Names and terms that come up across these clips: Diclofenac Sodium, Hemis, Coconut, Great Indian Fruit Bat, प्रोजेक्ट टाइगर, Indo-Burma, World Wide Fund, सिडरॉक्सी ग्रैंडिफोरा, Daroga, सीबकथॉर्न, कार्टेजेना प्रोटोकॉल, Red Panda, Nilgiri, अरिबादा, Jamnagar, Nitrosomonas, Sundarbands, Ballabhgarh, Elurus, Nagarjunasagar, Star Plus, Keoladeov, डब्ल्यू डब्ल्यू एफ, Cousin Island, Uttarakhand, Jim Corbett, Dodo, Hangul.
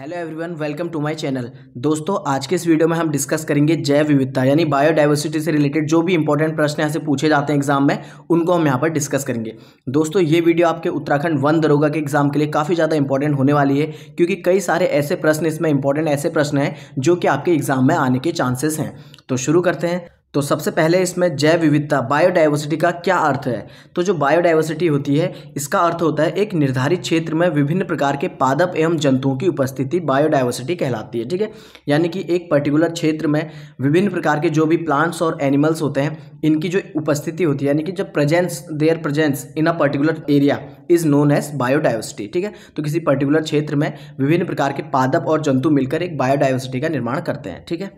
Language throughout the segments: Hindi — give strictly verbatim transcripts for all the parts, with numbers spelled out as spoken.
Hello everyone, welcome to my channel. दोस्तों, आज के इस वीडियो में हम डिस्कस करेंगे जैव विविधता यानी बायोडाइवर्सिटी से रिलेटेड जो भी इंपॉर्टेंट प्रश्न यहाँ से पूछे जाते हैं एग्जाम में, उनको हम यहाँ पर डिस्कस करेंगे। दोस्तों, ये वीडियो आपके उत्तराखंड वन दरोगा के एग्जाम के लिए काफ़ी ज़्यादा इंपॉर्टेंट होने वाली है, क्योंकि कई सारे ऐसे प्रश्न इसमें इंपॉर्टेंट ऐसे प्रश्न हैं जो कि आपके एग्जाम में आने के चांसेस हैं। तो शुरू करते हैं। तो सबसे पहले इसमें जैव विविधता बायोडाइवर्सिटी का क्या अर्थ है? तो जो बायोडाइवर्सिटी होती है, इसका अर्थ होता है एक निर्धारित क्षेत्र में विभिन्न प्रकार के पादप एवं जंतुओं की उपस्थिति बायोडाइवर्सिटी कहलाती है। ठीक है, यानी कि एक पर्टिकुलर क्षेत्र में विभिन्न प्रकार के जो भी प्लांट्स और एनिमल्स होते हैं, इनकी जो उपस्थिति होती है, यानी कि जो presence, their presence in a particular area is known as biodiversity. ठीक है, तो किसी पर्टिकुलर क्षेत्र में विभिन्न प्रकार के पादप और जंतु मिलकर एक बायोडाइवर्सिटी का निर्माण करते हैं। ठीक है,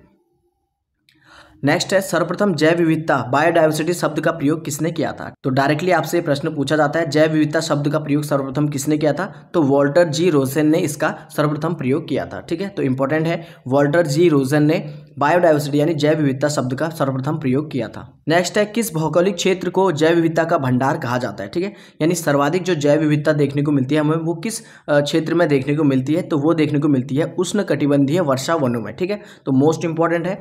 नेक्स्ट है सर्वप्रथम जैव विविधता बायोडाइवर्सिटी शब्द का प्रयोग किसने किया था? तो डायरेक्टली आपसे ये प्रश्न पूछा जाता है, जैव विविधता शब्द का प्रयोग सर्वप्रथम किसने किया था? तो वॉल्टर जी रोजेन ने इसका सर्वप्रथम प्रयोग किया था। ठीक है, तो इंपॉर्टेंट है, वॉल्टर जी रोजेन ने बायोडाइवर्सिटी यानी जैव विविधता शब्द का सर्वप्रथम प्रयोग किया था। नेक्स्ट है, किस भौगोलिक क्षेत्र को जैव विविधता का भंडार कहा जाता है? ठीक है, यानी सर्वाधिक जो जैव विविधता देखने को मिलती है हमें, वो किस क्षेत्र में देखने को मिलती है? तो वो देखने को मिलती है उष्णकटिबंधीय वर्षा वनों में। ठीक है, तो मोस्ट इंपॉर्टेंट है,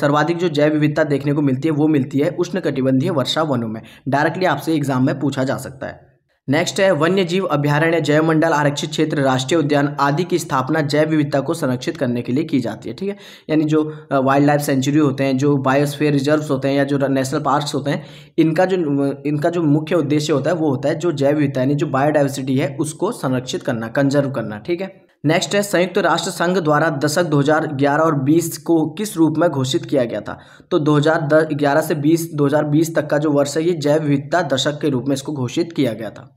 सर्वाधिक जो जैव विविधता देखने को मिलती है वो मिलती है उष्णकटिबंधीय वर्षा वनों में। डायरेक्टली आपसे एग्जाम में पूछा जा सकता है। नेक्स्ट है, वन्य जीव अभ्यारण्य, जैवमंडल, आरक्षित क्षेत्र, राष्ट्रीय उद्यान आदि की स्थापना जैव विविधता को संरक्षित करने के लिए की जाती है। ठीक है, यानी जो वाइल्ड लाइफ सेंचुरी होते हैं, जो बायोस्फीयर रिजर्व्स होते हैं या जो नेशनल पार्क्स होते हैं, इनका जो इनका जो मुख्य उद्देश्य होता है वो होता है जो जैव विविधता यानी जो बायोडाइवर्सिटी है उसको संरक्षित करना, कंजर्व करना। ठीक है, नेक्स्ट है, संयुक्त राष्ट्र संघ द्वारा दशक दो हज़ार ग्यारह और बीस को किस रूप में घोषित किया गया था? तो दो हज़ार ग्यारह से बीस दो हज़ार बीस तक का जो वर्ष है, ये जैव विविधता दशक के रूप में इसको घोषित किया गया था।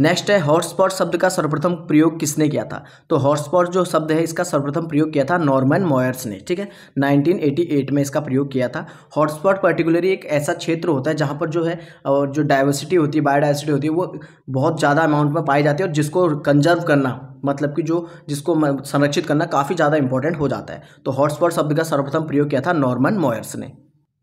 नेक्स्ट है, हॉटस्पॉट शब्द का सर्वप्रथम प्रयोग किसने किया था? तो हॉटस्पॉट जो शब्द है, इसका सर्वप्रथम प्रयोग किया था नॉर्मन मॉयर्स ने। ठीक है, नाइनटीन एटी एट में इसका प्रयोग किया था। हॉटस्पॉट पर्टिकुलरली एक ऐसा क्षेत्र होता है जहाँ पर जो है और जो डाइवर्सिटी होती है, बायोडाइवर्सिटी होती है, वो बहुत ज़्यादा अमाउंट में पाई जाती है और जिसको कंजर्व करना, मतलब कि जो जिसको संरक्षित करना काफ़ी ज़्यादा इंपॉर्टेंट हो जाता है। तो हॉटस्पॉट शब्द का सर्वप्रथम प्रयोग किया था नॉर्मन मॉयर्स ने।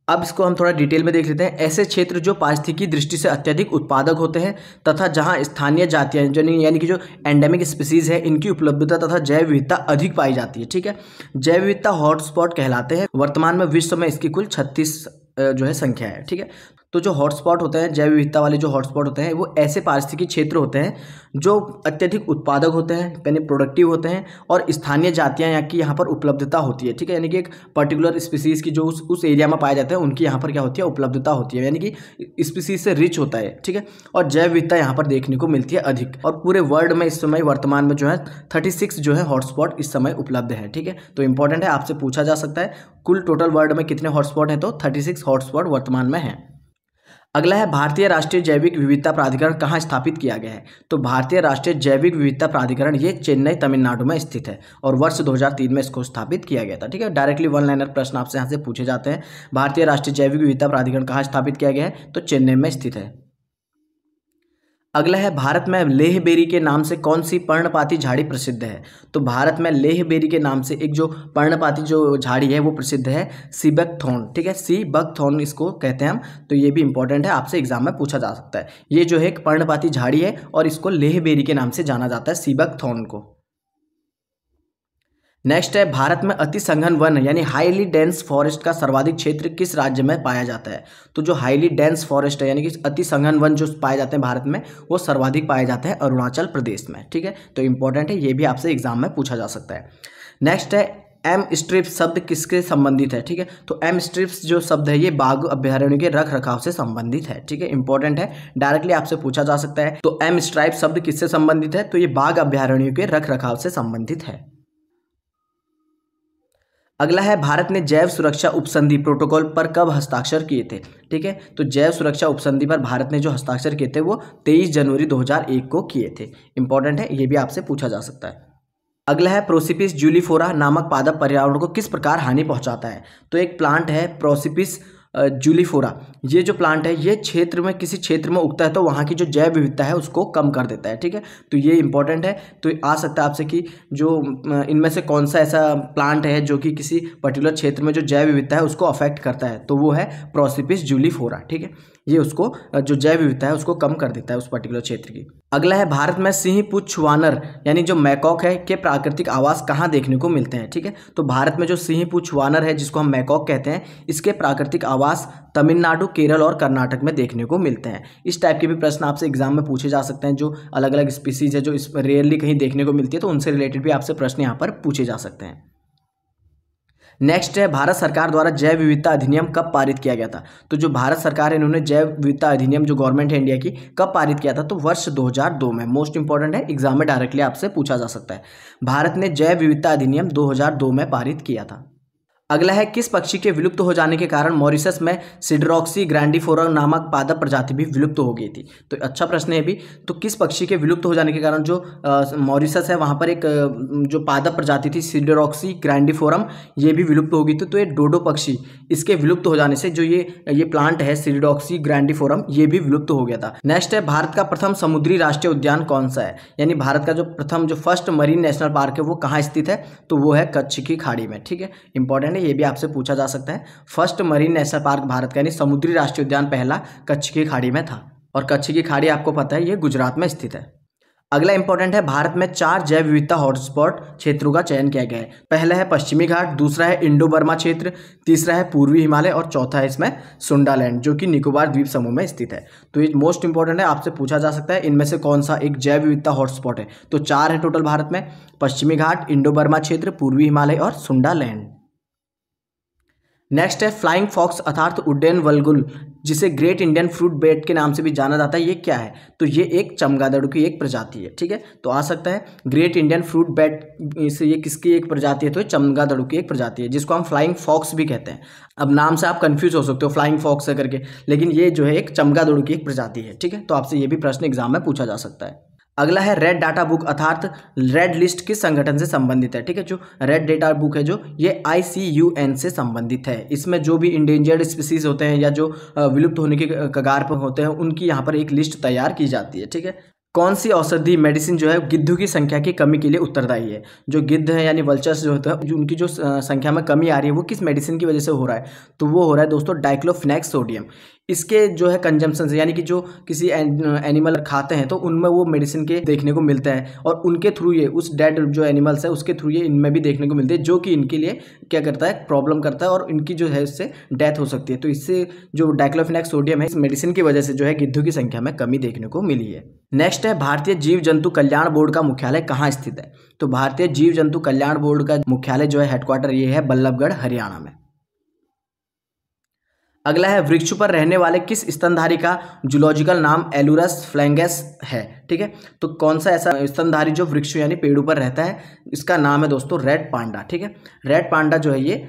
अब इसको हम थोड़ा डिटेल में देख लेते हैं। ऐसे क्षेत्र जो पारिस्थितिकी दृष्टि से अत्यधिक उत्पादक होते हैं तथा जहां स्थानीय जातियाँ यानी कि जो एंडेमिक स्पीसीज है, इनकी उपलब्धता तथा जैव विविधता अधिक पाई जाती है। ठीक है, जैव विविधता हॉटस्पॉट कहलाते हैं। वर्तमान में विश्व में इसकी कुल छत्तीस जो है संख्या है। ठीक है, तो जो हॉटस्पॉट होते हैं, जैव विविधता वाले जो हॉटस्पॉट होते हैं, वो ऐसे पारिस्थितिकी क्षेत्र होते हैं जो अत्यधिक उत्पादक होते हैं, यानी प्रोडक्टिव होते हैं, और स्थानीय जातियाँ यहाँ की यहाँ पर उपलब्धता होती है। ठीक है, यानी कि एक पर्टिकुलर स्पीसीज़ की जो उस उस एरिया में पाए जाते हैं, उनकी यहाँ पर क्या होती है, उपलब्धता होती है, यानी कि स्पीसीज से रिच होता है। ठीक है, और जैव विविधता यहाँ पर देखने को मिलती है अधिक। और पूरे वर्ल्ड में इस समय वर्तमान में जो है थर्टी सिक्स जो है हॉटस्पॉट इस समय उपलब्ध है। ठीक है, तो इंपॉर्टेंट है, आपसे पूछा जा सकता है कुल टोटल वर्ल्ड में कितने हॉटस्पॉट हैं? तो थर्टी सिक्स हॉटस्पॉट वर्तमान में हैं। अगला है, भारतीय राष्ट्रीय जैविक विविधता प्राधिकरण कहाँ स्थापित किया गया है? तो भारतीय राष्ट्रीय जैविक विविधता प्राधिकरण ये चेन्नई, तमिलनाडु में स्थित है और वर्ष दो हज़ार तीन में इसको स्थापित किया गया था। ठीक है, डायरेक्टली वन लाइनर प्रश्न आपसे यहाँ से पूछे जाते हैं। भारतीय राष्ट्रीय जैविक विविधता प्राधिकरण कहाँ स्थापित किया गया है? तो चेन्नई में स्थित है। अगला है, भारत में लेहबेरी के नाम से कौन सी पर्णपाती झाड़ी प्रसिद्ध है? तो भारत में लेहबेरी के नाम से एक जो पर्णपाती जो झाड़ी है वो प्रसिद्ध है, सीबकथॉर्न। ठीक है, सीबकथॉर्न इसको कहते हैं हम। तो ये भी इंपॉर्टेंट है, आपसे एग्जाम में पूछा जा सकता है। ये जो है एक पर्णपाती झाड़ी है और इसको लेहबेरी के नाम से जाना जाता है, सीबकथॉर्न को। नेक्स्ट है, भारत में अति सघन वन यानी हाईली डेंस फॉरेस्ट का सर्वाधिक क्षेत्र किस राज्य में पाया जाता है? तो जो हाईली डेंस फॉरेस्ट है यानी कि अति सघन वन जो पाए जाते हैं भारत में, वो सर्वाधिक पाए जाते हैं अरुणाचल प्रदेश में। ठीक है, तो इंपॉर्टेंट है, ये भी आपसे एग्जाम में पूछा जा सकता है। नेक्स्ट है, एम स्ट्रिप्स शब्द किसके संबंधित है? ठीक है, तो एम स्ट्रिप्स जो शब्द है ये बाघ अभ्यारण्य के रख रखाव से संबंधित है। ठीक है, इंपॉर्टेंट है, डायरेक्टली आपसे पूछा जा सकता है। तो एम स्ट्राइप शब्द किससे संबंधित है? तो ये बाघ अभ्यारण्य के रख रखाव से संबंधित है। अगला है, भारत ने जैव सुरक्षा उपसंधि प्रोटोकॉल पर कब हस्ताक्षर किए थे? ठीक है, तो जैव सुरक्षा उपसंधि पर भारत ने जो हस्ताक्षर किए थे वो तेईस जनवरी दो हज़ार एक को किए थे। इंपॉर्टेंट है, ये भी आपसे पूछा जा सकता है। अगला है, प्रोसिपिस जुलिफोरा नामक पादप पर्यावरण को किस प्रकार हानि पहुंचाता है? तो एक प्लांट है प्रोसिपिस जुलिफोरा, ये जो प्लांट है ये क्षेत्र में किसी क्षेत्र में उगता है तो वहाँ की जो जैव विविधता है उसको कम कर देता है। ठीक है, तो ये इंपॉर्टेंट है। तो आ सकता है आपसे कि जो इनमें से कौन सा ऐसा प्लांट है जो कि किसी पर्टिकुलर क्षेत्र में जो जैव विविधता है उसको अफेक्ट करता है, तो वो है प्रोसिपिस जुलिफोरा। ठीक है, ये उसको जो जैव विविधता है उसको कम कर देता है उस पर्टिकुलर क्षेत्र की। अगला है भारत में सिंह पुच्छ वानर यानी जो मैकॉक है के प्राकृतिक आवास कहाँ देखने को मिलते हैं। ठीक है, तो भारत में जो सिंह पुच्छ वानर है जिसको हम मैकॉक कहते हैं, इसके प्राकृतिक आवास तमिलनाडु, केरल और कर्नाटक में देखने को मिलते हैं। इस टाइप के भी प्रश्न आपसे एग्जाम में पूछे जा सकते हैं, जो अलग अलग स्पीसीज है जो इस रेयरली कहीं देखने को मिलती है, तो उनसे रिलेटेड भी आपसे प्रश्न यहाँ पर पूछे जा सकते हैं। नेक्स्ट है भारत सरकार द्वारा जैव विविधता अधिनियम कब पारित किया गया था। तो जो भारत सरकार है इन्होंने जैव विविधता अधिनियम जो गवर्नमेंट है इंडिया की कब पारित किया था, तो वर्ष दो हज़ार दो में। मोस्ट इंपॉर्टेंट है, एग्जाम में डायरेक्टली आपसे पूछा जा सकता है। भारत ने जैव विविधता अधिनियम दो हज़ार दो में पारित किया था। अगला है किस पक्षी के विलुप्त हो जाने के कारण मॉरिशस में सिडरॉक्सी ग्रैंडिफोरा नामक पादप प्रजाति भी विलुप्त हो गई थी। तो अच्छा प्रश्न है भी, तो किस पक्षी के विलुप्त हो जाने के कारण जो मॉरिशस है वहाँ पर एक जो पादप प्रजाति थी सिडरॉक्सी ग्रैंडिफोरम, ये भी विलुप्त हो गई थी। तो ये डोडो पक्षी, इसके विलुप्त हो जाने से जो ये ये प्लांट है सिडरॉक्सी ग्रैंडिफोरम, ये भी विलुप्त हो गया था। नेक्स्ट है भारत का प्रथम समुद्री राष्ट्रीय उद्यान कौन सा है, यानी भारत का जो प्रथम जो फर्स्ट मरीन नेशनल पार्क है वो कहाँ स्थित है, तो वो है कच्छ की खाड़ी में। ठीक है, इंपॉर्टेंट, ये भी आपसे पूछा जा सकता है। First marine national park Bharat का यानी समुद्री राष्ट्रीय उद्यान पहला कच्छ की खाड़ी में था, और कच्छ की खाड़ी आपको पता है ये गुजरात में स्थित है। अगला इंपॉर्टेंट है, भारत में चार जैव विविधता हॉटस्पॉट क्षेत्रों का चयन किया गया है। पहला है पश्चिमी घाट, दूसरा है इंडो बर्मा क्षेत्र, तीसरा है पूर्वी हिमालय, और चौथा है इसमें सुंडालैंड जो कि निकोबार द्वीप समूह में स्थित है। तो ये मोस्ट इंपॉर्टेंट है, आपसे पूछा जा सकता है इनमें से कौन सा एक जैव विविधता हॉटस्पॉट है। तो चार है टोटल भारत में, पश्चिमी घाट, इंडो बर्मा क्षेत्र, पूर्वी हिमालय और सुंडालैंड। नेक्स्ट है फ्लाइंग फॉक्स अर्थात उड्डयन वल्गुल, जिसे ग्रेट इंडियन फ्रूट बैट के नाम से भी जाना जाता है, ये क्या है, तो ये एक चमगादड़ की एक प्रजाति है। ठीक है, तो आ सकता है ग्रेट इंडियन फ्रूट बैट, इसे ये किसकी एक प्रजाति है, तो ये चमगादड़ की एक प्रजाति है जिसको हम फ्लाइंग फॉक्स भी कहते हैं। अब नाम से आप कंफ्यूज हो सकते हो फ्लाइंग फॉक्स है करके, लेकिन ये जो है एक चमगादड़ की एक प्रजाति है। ठीक है, तो आपसे ये भी प्रश्न एग्जाम में पूछा जा सकता है। अगला है रेड डाटा बुक अर्थात रेड लिस्ट किस संगठन से संबंधित है। ठीक है, जो रेड डाटा बुक है जो ये आई सी यू एन से संबंधित है। इसमें जो भी इंडेंजर्ड स्पीसीज होते हैं या जो विलुप्त होने के कगार पर होते हैं उनकी यहाँ पर एक लिस्ट तैयार की जाती है। ठीक है, कौन सी औषधि मेडिसिन जो है गिद्धों की संख्या की कमी के लिए उत्तरदायी है। जो गिद्ध है यानी वल्चर्स जो होता है, उनकी जो संख्या में कमी आ रही है वो किस मेडिसिन की वजह से हो रहा है, तो वो हो रहा है दोस्तों डाइक्लोफेनेक सोडियम। इसके जो है कंजम्पशन से यानी कि जो किसी एनिमल खाते हैं तो उनमें वो मेडिसिन के देखने को मिलता है, और उनके थ्रू ये उस डेड जो एनिमल्स है उसके थ्रू ये इनमें भी देखने को मिलते हैं, जो कि इनके लिए क्या करता है, प्रॉब्लम करता है, और इनकी जो है इससे डेथ हो सकती है। तो इससे जो डाइक्लोफेनेक सोडियम है इस मेडिसिन की वजह से जो है गिद्धों की संख्या में कमी देखने को मिली है। नेक्स्ट है भारतीय जीव जंतु कल्याण बोर्ड का मुख्यालय कहाँ स्थित है। तो भारतीय जीव जंतु कल्याण बोर्ड का मुख्यालय जो है हेडक्वार्टर ये है बल्लभगढ़ हरियाणा में। अगला है वृक्षों पर रहने वाले किस स्तनधारी का जूलॉजिकल नाम एलुरस फ्लैंगस है। ठीक है, तो कौन सा ऐसा स्तनधारी जो वृक्षों यानी पेड़ों पर रहता है, इसका नाम है दोस्तों रेड पांडा। ठीक है, रेड पांडा जो है ये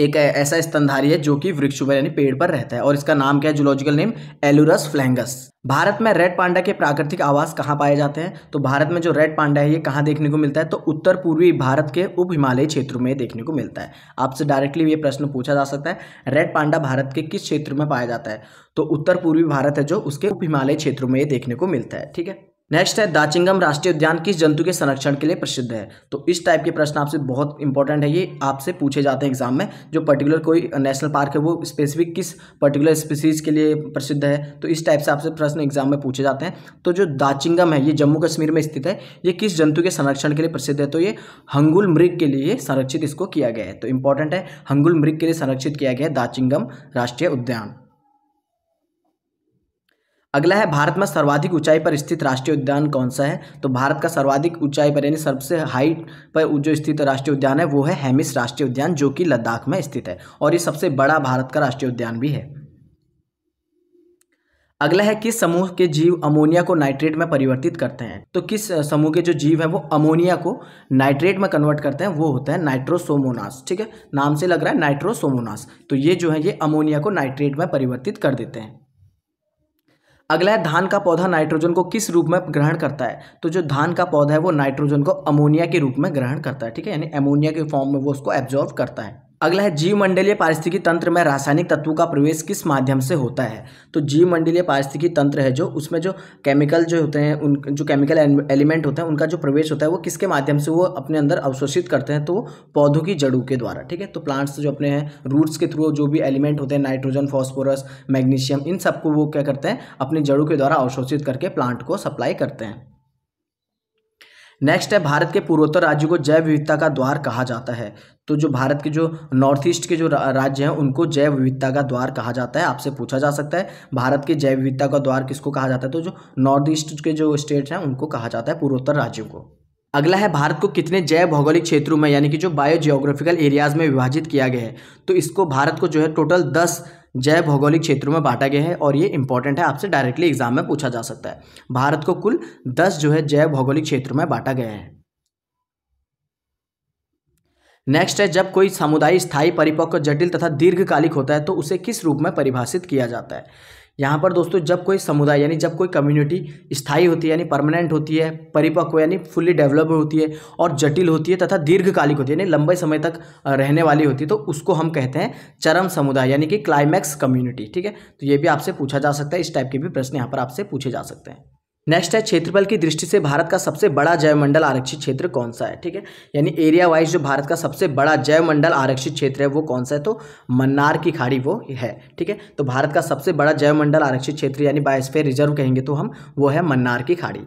एक ऐसा स्तनधारी है जो कि वृक्षों पर यानी पेड़ पर रहता है, और इसका नाम क्या है, zoological name Ailurus fulgens. Bharat में रेड पांडा के प्राकृतिक आवास कहाँ पाए जाते हैं, तो भारत में जो रेड पांडा है ये कहाँ देखने को मिलता है, तो उत्तर पूर्वी भारत के उप हिमालयी क्षेत्रों में देखने को मिलता है। आपसे डायरेक्टली ये प्रश्न पूछा जा सकता है, रेड पांडा भारत के किस क्षेत्र में पाया जाता है, तो उत्तर पूर्वी भारत है जो उसके उप हिमालयी क्षेत्रों में ये देखने को मिलता है। ठीक है, नेक्स्ट है दाचिंगम राष्ट्रीय उद्यान किस जंतु के संरक्षण के लिए प्रसिद्ध है। तो इस टाइप के प्रश्न आपसे बहुत इंपॉर्टेंट है, ये आपसे पूछे जाते हैं एग्जाम में। जो पर्टिकुलर कोई नेशनल पार्क है वो स्पेसिफिक किस पर्टिकुलर स्पीसीज के लिए प्रसिद्ध है, तो इस टाइप से आपसे प्रश्न एग्जाम में पूछे जाते हैं। तो जो दाचिंगम है ये जम्मू कश्मीर में स्थित है, ये किस जंतु के संरक्षण के लिए प्रसिद्ध है, तो ये हंगुल मृग के लिए संरक्षित इसको किया गया है। तो इंपॉर्टेंट है, हंगुल मृग के लिए संरक्षित किया गया है दाचिंगम राष्ट्रीय उद्यान। अगला है भारत में सर्वाधिक ऊंचाई पर स्थित राष्ट्रीय उद्यान कौन सा है। तो भारत का सर्वाधिक ऊंचाई पर यानी सबसे हाइट पर जो स्थित राष्ट्रीय उद्यान है वो है हेमिस राष्ट्रीय उद्यान जो कि लद्दाख में स्थित है, और ये सबसे बड़ा भारत का राष्ट्रीय उद्यान भी है। अगला है किस समूह के जीव अमोनिया को नाइट्रेट में परिवर्तित करते हैं। तो किस समूह के जो जीव है वो अमोनिया को नाइट्रेट में कन्वर्ट करते हैं, वो होता है नाइट्रोसोमोनास। ठीक है, नाम से लग रहा है नाइट्रोसोमोनास, तो ये जो है ये अमोनिया को नाइट्रेट में परिवर्तित कर देते हैं। अगला है धान का पौधा नाइट्रोजन को किस रूप में ग्रहण करता है। तो जो धान का पौधा है वो नाइट्रोजन को अमोनिया के रूप में ग्रहण करता है। ठीक है, यानी अमोनिया के फॉर्म में वो उसको एब्जॉर्व करता है। अगला है जीवमंडलीय पारिस्थितिकी तंत्र में रासायनिक तत्वों का प्रवेश किस माध्यम से होता है। तो जीवमंडलीय पारिस्थितिकी तंत्र है जो, उसमें जो केमिकल जो होते हैं, उन जो केमिकल एलिमेंट होते हैं उनका जो प्रवेश होता है वो किसके माध्यम से वो अपने अंदर अवशोषित करते हैं, तो पौधों की जड़ों के द्वारा। ठीक है, तो प्लांट्स जो अपने हैं रूट्स के थ्रू जो भी एलिमेंट होते हैं नाइट्रोजन, फॉस्फोरस, मैग्नीशियम, इन सबको वो क्या करते हैं अपनी जड़ों के द्वारा अवशोषित करके प्लांट को सप्लाई करते हैं। नेक्स्ट है भारत के पूर्वोत्तर राज्यों को जैव विविधता का द्वार कहा जाता है। तो जो भारत के जो नॉर्थ ईस्ट के जो राज्य हैं उनको जैव विविधता का द्वार कहा जाता है। आपसे पूछा जा सकता है भारत के जैव विविधता का द्वार किसको कहा जाता है, तो जो नॉर्थ ईस्ट के जो स्टेट्स हैं उनको कहा जाता है पूर्वोत्तर राज्यों को। अगला है भारत को कितने जैव भौगोलिक क्षेत्रों में यानी कि जो बायो जियोग्राफिकल एरियाज़ में विभाजित किया गया है। तो इसको भारत को जो है टोटल दस जैव भौगोलिक क्षेत्रों में बांटा गया है और ये इंपॉर्टेंट है, आपसे डायरेक्टली एग्जाम में पूछा जा सकता है। भारत को कुल दस जो है जैव भौगोलिक क्षेत्रों में बांटा गया है। नेक्स्ट है जब कोई समुदाय स्थायी, परिपक्व, जटिल तथा दीर्घकालिक होता है तो उसे किस रूप में परिभाषित किया जाता है। यहाँ पर दोस्तों जब कोई समुदाय यानी जब कोई कम्युनिटी स्थायी होती है यानी परमानेंट होती है, परिपक्व यानी फुल्ली डेवलप होती है और जटिल होती है तथा दीर्घकालिक होती है यानी लंबे समय तक रहने वाली होती है, तो उसको हम कहते हैं चरम समुदाय यानी कि क्लाइमैक्स कम्युनिटी। ठीक है, तो ये भी आपसे पूछा जा सकता है, इस टाइप के भी प्रश्न यहाँ पर आपसे पूछे जा सकते हैं। नेक्स्ट है क्षेत्रफल की दृष्टि से भारत का सबसे बड़ा जैवमंडल आरक्षित क्षेत्र कौन सा है। ठीक है, यानी एरिया वाइज जो भारत का सबसे बड़ा जैवमंडल आरक्षित क्षेत्र है वो कौन सा है, तो मन्नार की खाड़ी वो है। ठीक है, तो भारत का सबसे बड़ा जैवमंडल आरक्षित क्षेत्र यानी बायोस्फीयर रिजर्व कहेंगे तो हम, वो है मन्नार की खाड़ी।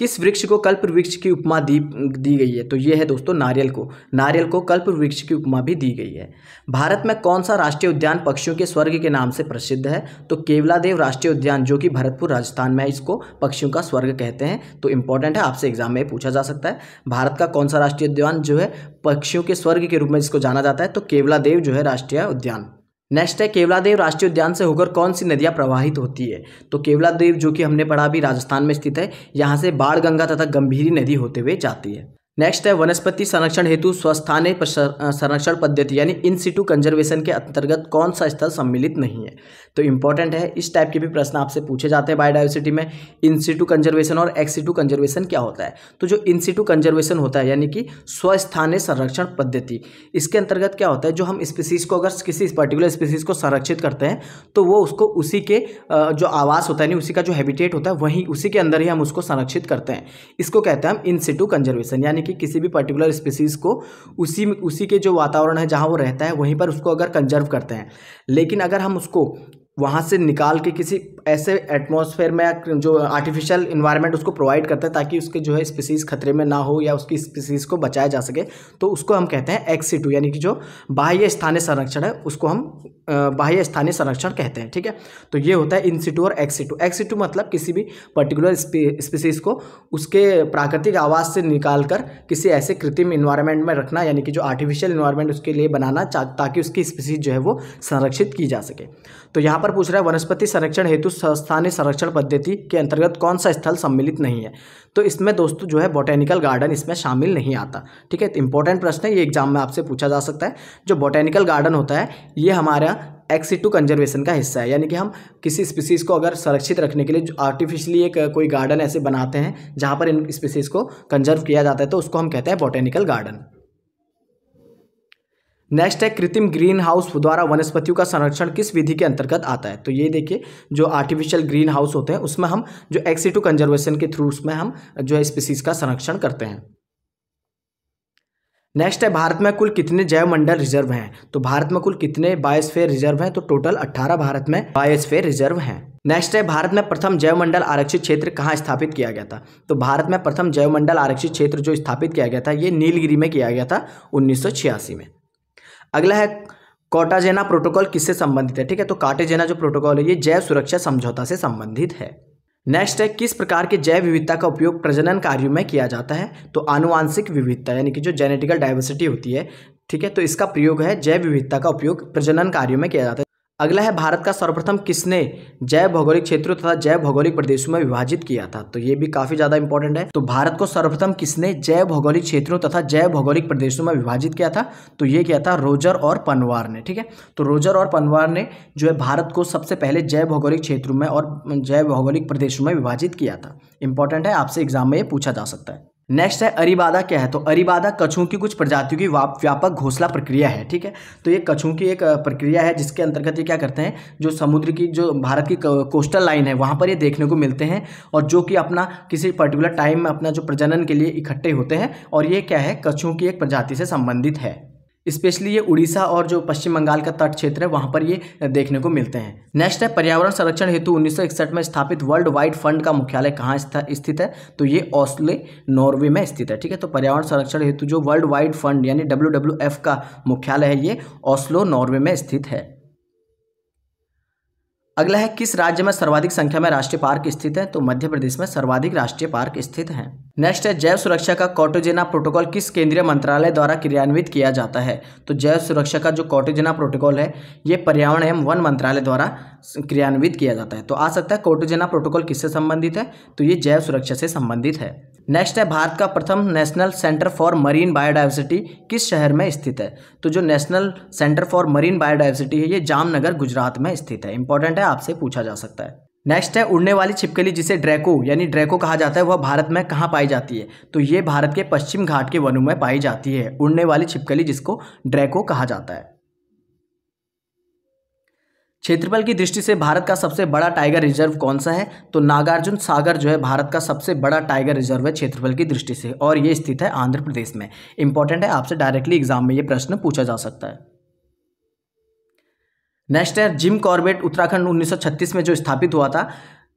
किस वृक्ष को कल्प वृक्ष की उपमा दी दी गई है, तो ये है दोस्तों नारियल को, नारियल को कल्प वृक्ष की उपमा भी दी गई है। भारत में कौन सा राष्ट्रीय उद्यान पक्षियों के स्वर्ग के नाम से प्रसिद्ध है, तो केवलादेव राष्ट्रीय उद्यान जो कि भरतपुर राजस्थान में है, इसको पक्षियों का स्वर्ग कहते हैं। तो इंपॉर्टेंट है, आपसे एग्जाम में पूछा जा सकता है। भारत का कौन सा राष्ट्रीय उद्यान जो है पक्षियों के स्वर्ग के रूप में इसको जाना जाता है, तो केवलादेव जो है राष्ट्रीय उद्यान। नेक्स्ट है केवलादेव राष्ट्रीय उद्यान से होकर कौन सी नदियाँ प्रवाहित होती है, तो केवलादेव जो कि हमने पढ़ा अभी राजस्थान में स्थित है, यहाँ से बाणगंगा तथा गंभीरी नदी होते हुए जाती है। नेक्स्ट है वनस्पति संरक्षण हेतु स्वस्थानीय संरक्षण पद्धति यानी इन सीटू कंजर्वेशन के अंतर्गत कौन सा स्थल सम्मिलित नहीं है, तो इंपॉर्टेंट है, इस टाइप के भी प्रश्न आपसे पूछे जाते हैं। बायोडाइवर्सिटी में इन सीटू कंजर्वेशन और एक्स सीटू कंजर्वेशन क्या होता है, तो जो इन सीटू कंजर्वेशन होता है यानी कि स्वस्थानीय संरक्षण पद्धति, इसके अंतर्गत क्या होता है, जो हम स्पीसीज़ को अगर किसी पर्टिकुलर स्पीसीज़ को संरक्षित करते हैं तो वो उसको उसी के जो आवास होता है यानी उसी का जो हैबिटेट होता है वहीं उसी के अंदर ही हम उसको संरक्षित करते हैं, इसको कहते हैं हम इन सीटू कंजर्वेशन। यानी कि किसी भी पर्टिकुलर स्पीसीज़ को उसी उसी के जो वातावरण है जहाँ वो रहता है वहीं पर उसको अगर कंजर्व करते हैं, लेकिन अगर हम उसको वहाँ से निकाल के किसी ऐसे एटमॉस्फेयर में जो आर्टिफिशियल इन्वायरमेंट उसको प्रोवाइड करते हैं ताकि उसके जो है स्पीसीज़ खतरे में ना हो या उसकी स्पीसीज़ को बचाया जा सके, तो उसको हम कहते हैं एक्स सीटू यानी कि जो बाह्य स्थानीय संरक्षण है उसको हम बाह्य स्थानीय संरक्षण कहते हैं। ठीक है, तो ये होता है इन सीटू और एक्स सीटू। एक्स सीटू मतलब किसी भी पर्टिकुलर स्पीसीज़ को उसके प्राकृतिक आवास से निकाल कर किसी ऐसे कृत्रिम इन्वायरमेंट में रखना यानी कि जो आर्टिफिशियल इन्वायरमेंट उसके लिए बनाना ताकि उसकी स्पीसीज़ जो है वो संरक्षित की जा सके। तो यहाँ पर पूछ रहा है वनस्पति संरक्षण हेतु स्थानीय संरक्षण पद्धति के अंतर्गत कौन सा स्थल सम्मिलित नहीं है, तो इसमें दोस्तों जो है बॉटेनिकल गार्डन इसमें शामिल नहीं आता। ठीक है, तो इंपॉर्टेंट प्रश्न है, ये एग्जाम में आपसे पूछा जा सकता है। जो बॉटेनिकल गार्डन होता है ये हमारा एक्स सीटू कंजर्वेशन का हिस्सा है, यानी कि हम किसी स्पीसीज़ को अगर संरक्षित रखने के लिए जो आर्टिफिशियली एक कोई गार्डन ऐसे बनाते हैं जहाँ पर इन स्पीसीज़ को कंजर्व किया जाता है, तो उसको हम कहते हैं बॉटेनिकल गार्डन। नेक्स्ट है कृत्रिम ग्रीन हाउस द्वारा वनस्पतियों का संरक्षण किस विधि के अंतर्गत आता है, तो ये देखिए जो आर्टिफिशियल ग्रीन हाउस होते हैं उसमें हम जो एक्स सीटू कंजर्वेशन के थ्रू उसमें हम जो है स्पीसीज़ का संरक्षण करते हैं। नेक्स्ट है भारत में कुल कितने जैवमंडल रिजर्व हैं, तो भारत में कुल कितने बायोस्फीयर रिजर्व हैं, तो टोटल अट्ठारह भारत में बायोस्फीयर रिजर्व हैं। नेक्स्ट है भारत में प्रथम जैवमंडल आरक्षित क्षेत्र कहाँ स्थापित किया गया था, तो भारत में प्रथम जैवमंडल आरक्षित क्षेत्र जो स्थापित किया गया था ये नीलगिरी में किया गया था उन्नीस सौ छियासी में। अगला है कार्टेजेना प्रोटोकॉल किससे संबंधित है, ठीक है, तो कार्टेजेना जो प्रोटोकॉल है ये जैव सुरक्षा समझौता से संबंधित है। नेक्स्ट है किस प्रकार के जैव विविधता का उपयोग प्रजनन कार्यों में किया जाता है, तो आनुवांशिक विविधता यानी कि जो जेनेटिकल डाइवर्सिटी होती है, ठीक है, तो इसका प्रयोग है जैव विविधता का उपयोग प्रजनन कार्यों में किया जाता है। अगला है भारत का सर्वप्रथम किसने जैव भौगोलिक क्षेत्रों तथा जैव भौगोलिक प्रदेशों में विभाजित किया था, तो ये भी काफी ज्यादा इंपॉर्टेंट है। तो भारत को सर्वप्रथम किसने जैव भौगोलिक क्षेत्रों तथा जैव भौगोलिक प्रदेशों में विभाजित किया था, तो ये किया था रोजर और पनवार ने। ठीक है, तो रोजर और पनवार ने जो है भारत को सबसे पहले जैव भौगोलिक क्षेत्रों में और जैव भौगोलिक प्रदेशों में विभाजित किया था। इंपॉर्टेंट है, आपसे एग्जाम में ये पूछा जा सकता है। नेक्स्ट है अरिबादा क्या है, तो अरिबादा कछुओं की कुछ प्रजातियों की व्यापक घोंसला प्रक्रिया है, ठीक है। तो ये कछुओं की एक प्रक्रिया है जिसके अंतर्गत ये क्या करते हैं, जो समुद्र की जो भारत की कोस्टल लाइन है वहाँ पर ये देखने को मिलते हैं और जो कि अपना किसी पर्टिकुलर टाइम में अपना जो प्रजनन के लिए इकट्ठे होते हैं और ये क्या है कछुओं की एक प्रजाति से संबंधित है। स्पेशली ये उड़ीसा और जो पश्चिम बंगाल का तट क्षेत्र है वहाँ पर ये देखने को मिलते हैं। नेक्स्ट है पर्यावरण संरक्षण हेतु उन्नीस सौ इकसठ में स्थापित वर्ल्ड वाइड फंड का मुख्यालय कहाँ स्थित है, तो ये ऑस्लो नॉर्वे में स्थित है, ठीक है। तो पर्यावरण संरक्षण हेतु जो वर्ल्ड वाइड फंड यानी डब्ल्यू डब्ल्यू एफ का मुख्यालय है ये ऑस्लो नॉर्वे में स्थित है। अगला है किस राज्य में सर्वाधिक संख्या में राष्ट्रीय पार्क स्थित है, तो मध्य प्रदेश में सर्वाधिक राष्ट्रीय पार्क स्थित हैं। नेक्स्ट है जैव सुरक्षा का कोर्टेजेना प्रोटोकॉल किस केंद्रीय मंत्रालय द्वारा क्रियान्वित किया जाता है, तो जैव सुरक्षा का जो कोर्टेजेना प्रोटोकॉल है ये पर्यावरण एवं वन मंत्रालय द्वारा क्रियान्वित किया जाता है। तो आ सकता है कोर्टेजेना प्रोटोकॉल किससे संबंधित है, तो ये जैव सुरक्षा से संबंधित है। नेक्स्ट है भारत का प्रथम national centre for marine biodiversity किस शहर में स्थित है, तो जो national centre for marine biodiversity है ये जामनगर गुजरात में स्थित है। इंपॉर्टेंट है, आपसे पूछा जा सकता है। नेक्स्ट है उड़ने वाली छिपकली जिसे ड्रैको यानी ड्रैको कहा जाता है वह भारत में कहाँ पाई जाती है, तो ये भारत के पश्चिम घाट के वनों में पाई जाती है। उड़ने वाली छिपकली जिसको ड्रैको कहा जाता है। क्षेत्रफल की दृष्टि से भारत का सबसे बड़ा टाइगर रिजर्व कौन सा है, तो नागार्जुन सागर जो है भारत का सबसे बड़ा टाइगर रिजर्व है क्षेत्रफल की दृष्टि से और ये स्थित है आंध्र प्रदेश में। इंपॉर्टेंट है, आपसे डायरेक्टली एग्जाम में ये प्रश्न पूछा जा सकता है। नेक्स्ट है जिम कॉर्बेट उत्तराखंड उन्नीस सौ छत्तीस में जो स्थापित हुआ था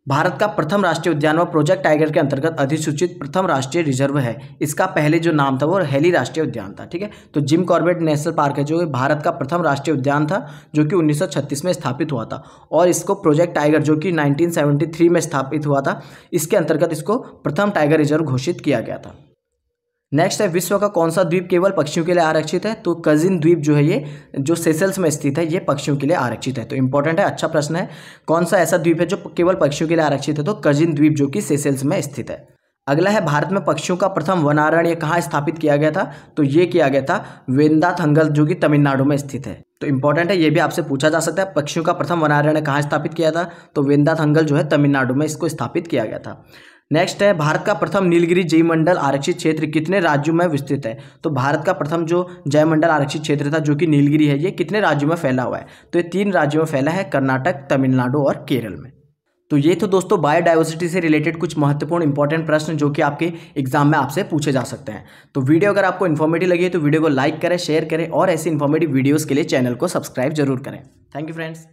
भारत का प्रथम राष्ट्रीय उद्यान व प्रोजेक्ट टाइगर के अंतर्गत अधिसूचित प्रथम राष्ट्रीय रिजर्व है। इसका पहले जो नाम था वो हेली राष्ट्रीय उद्यान था, ठीक है। तो जिम कॉर्बेट नेशनल पार्क है जो भारत का प्रथम राष्ट्रीय उद्यान था जो कि उन्नीस सौ छत्तीस में स्थापित हुआ था और इसको प्रोजेक्ट टाइगर जो कि नाइनटीन सेवेंटी थ्री में स्थापित हुआ था इसके अंतर्गत इसको प्रथम टाइगर रिजर्व घोषित किया गया था। नेक्स्ट है विश्व का कौन सा द्वीप केवल पक्षियों के लिए आरक्षित है, तो कजिन द्वीप जो है ये जो सेशल्स में स्थित है ये पक्षियों के लिए आरक्षित है। तो इंपॉर्टेंट है, अच्छा प्रश्न है। कौन सा ऐसा द्वीप है जो केवल पक्षियों के लिए आरक्षित है, तो कजिन द्वीप जो कि सेशल्स में स्थित है। अगला है भारत में पक्षियों का प्रथम वनारण्य कहाँ स्थापित किया गया था, तो ये किया गया था वेदांथंगल जो कि तमिलनाडु में स्थित है। तो इंपॉर्टेंट है, ये भी आपसे पूछा जा सकता है। पक्षियों का प्रथम वनारण्य कहाँ स्थापित किया था, तो वेदांथंगल जो है तमिलनाडु में इसको स्थापित किया गया था। नेक्स्ट है भारत का प्रथम नीलगिरी जयमंडल आरक्षित क्षेत्र कितने राज्यों में विस्तृत है, तो भारत का प्रथम जो जयमंडल आरक्षित क्षेत्र था जो कि नीलगिरी है ये कितने राज्यों में फैला हुआ है, तो ये तीन राज्यों में फैला है, कर्नाटक, तमिलनाडु और केरल में। तो ये तो दोस्तों बायोडाइवर्सिटी से रिलेटेड कुछ महत्वपूर्ण इंपॉर्टेंट प्रश्न जो कि आपके एग्जाम में आपसे पूछे जा सकते हैं। तो वीडियो अगर आपको इन्फॉर्मेटिव लगी है तो वीडियो को लाइक करें, शेयर करें और ऐसे इन्फॉर्मेटिव वीडियोज़ के लिए चैनल को सब्सक्राइब जरूर करें। Thank you friends.